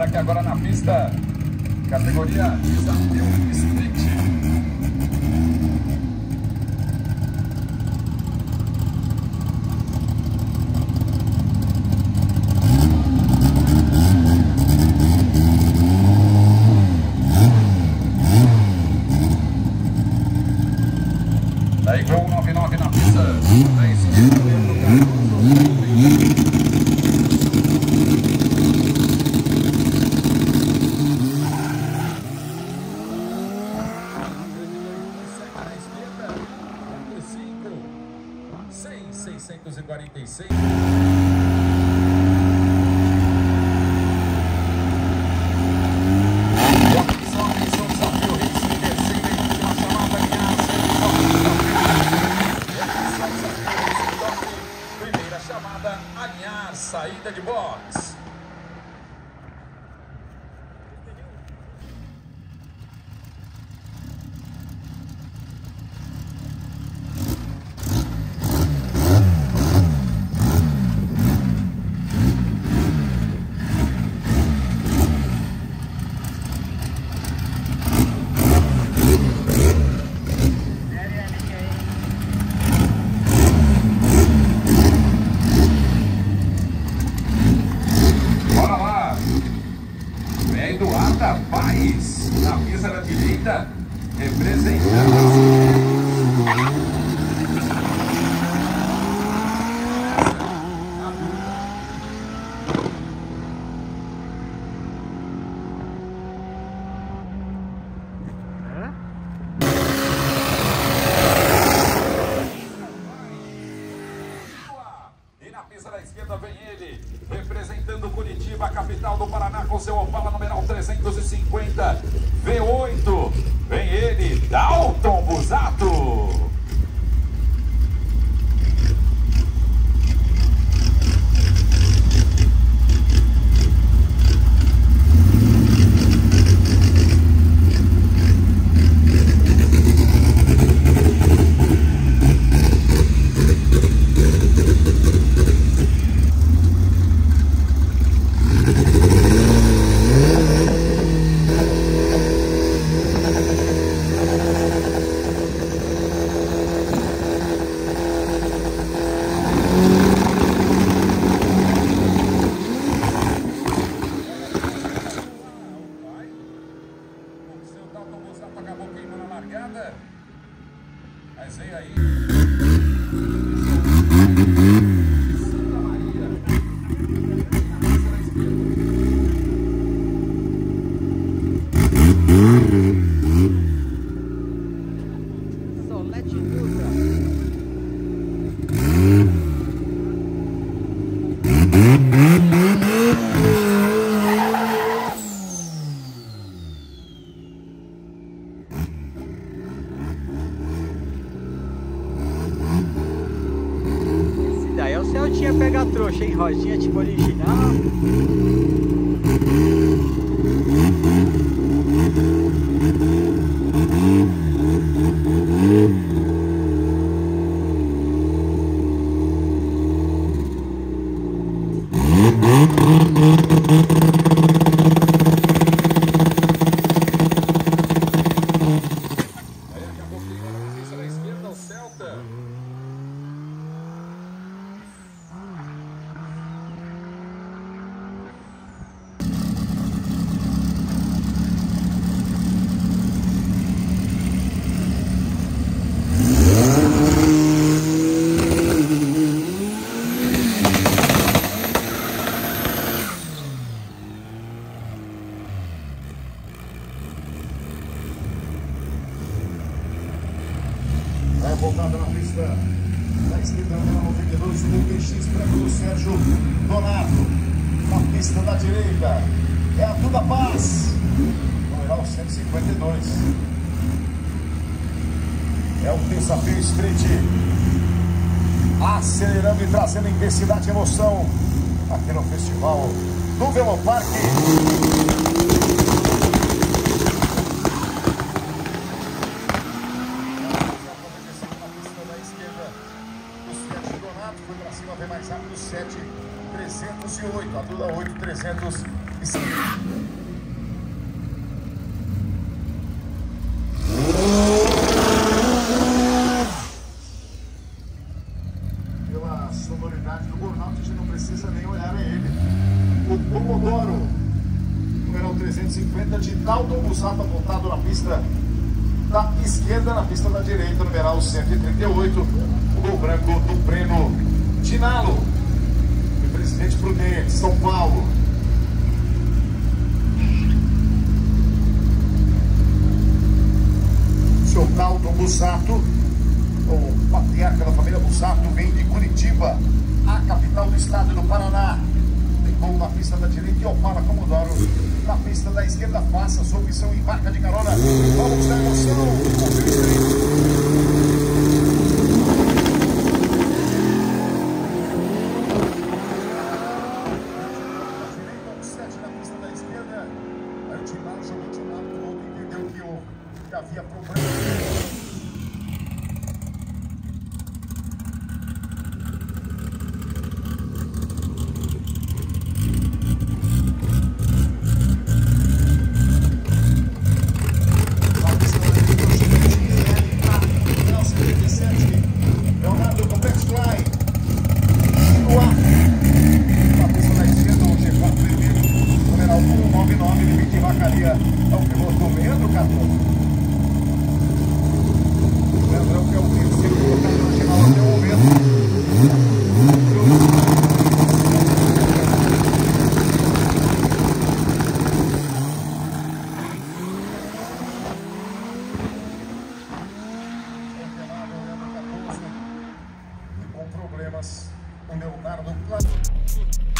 Bora que agora na pista, categoria desafio street. Daí gol 99 na pista, da esquerda, Leandro Cardoso. Saída de box. Seu Opala numeral 350 V8, vem ele, Dalton Busato. Mas vem aí Santa Maria Solete trouxa, hein? Rodinha tipo original. Voltada na pista da esquerda, número 92, o IPX para o Sérgio Donato. Na pista da direita é a Tuda Paz, número 152. É um desafio street, acelerando e trazendo intensidade e emoção aqui no festival do Veloparque. 8, a Tuda 8, 350. Pela sonoridade do burnout, a gente não precisa nem olhar a ele. O Pomodoro, número 350, de Tau Dom Guzaba, montado na pista da esquerda, na pista da direita, numeral 138, o gol branco do Breno Tinalo, de Presidente Prudente, São Paulo. O seu Tau Dom Busato, o patriarca da família Busato, vem de Curitiba, a capital do estado do Paraná. Tem gol na pista da direita e Opala Comodoro na pista da esquerda. Faça sua opção, embarca de carona. Vamos dar emoção ao seu estreito. Problemas, o Leonardo